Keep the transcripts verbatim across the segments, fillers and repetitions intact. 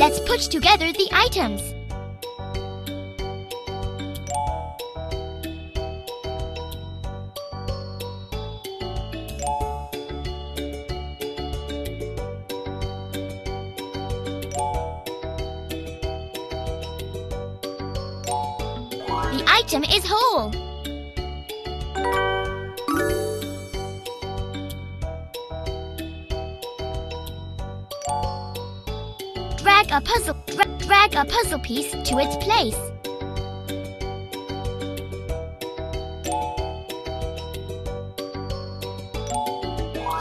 Let's put together the items. The item is whole. Drag a puzzle, dra drag a puzzle piece to its place.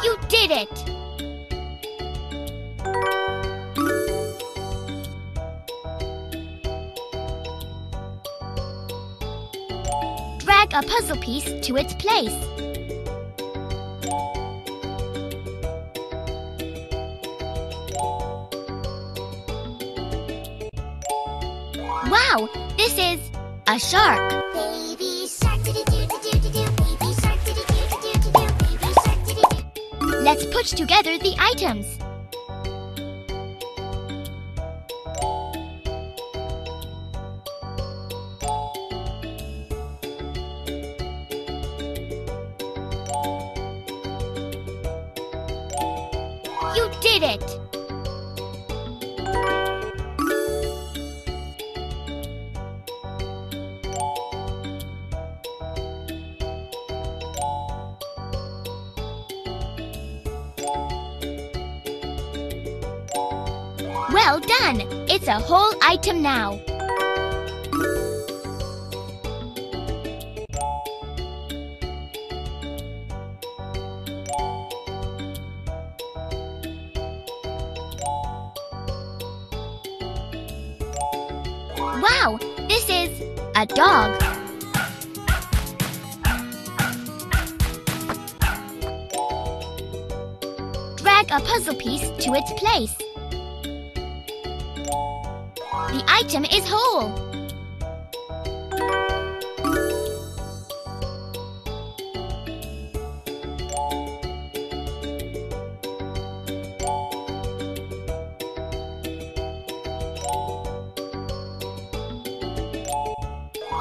You did it! Drag a puzzle piece to its place. Wow, this is a shark. Baby shark, do do do do do do. Baby shark, do do do do do do. Baby shark, do do do. Let's put together the items. You did it. Well done! It's a whole item now. Wow! This is a dog. Drag a puzzle piece to its place. The item is whole.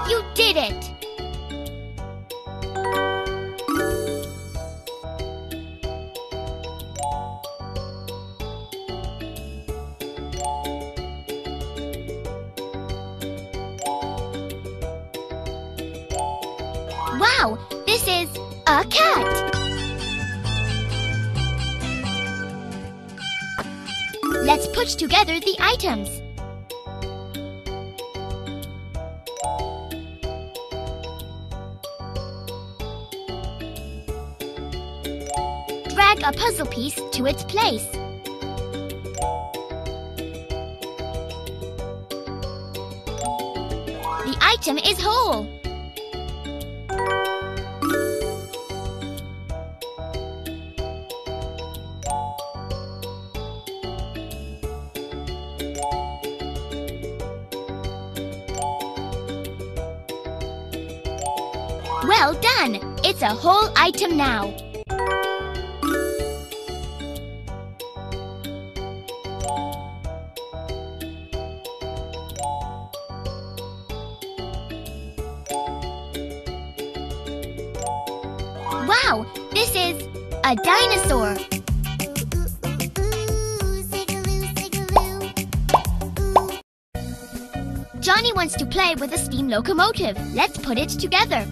You did it! Wow, this is a cat! Let's put together the items. Drag a puzzle piece to its place. The item is whole. Well done! It's a whole item now. Wow! This is a dinosaur. Johnny wants to play with a steam locomotive. Let's put it together.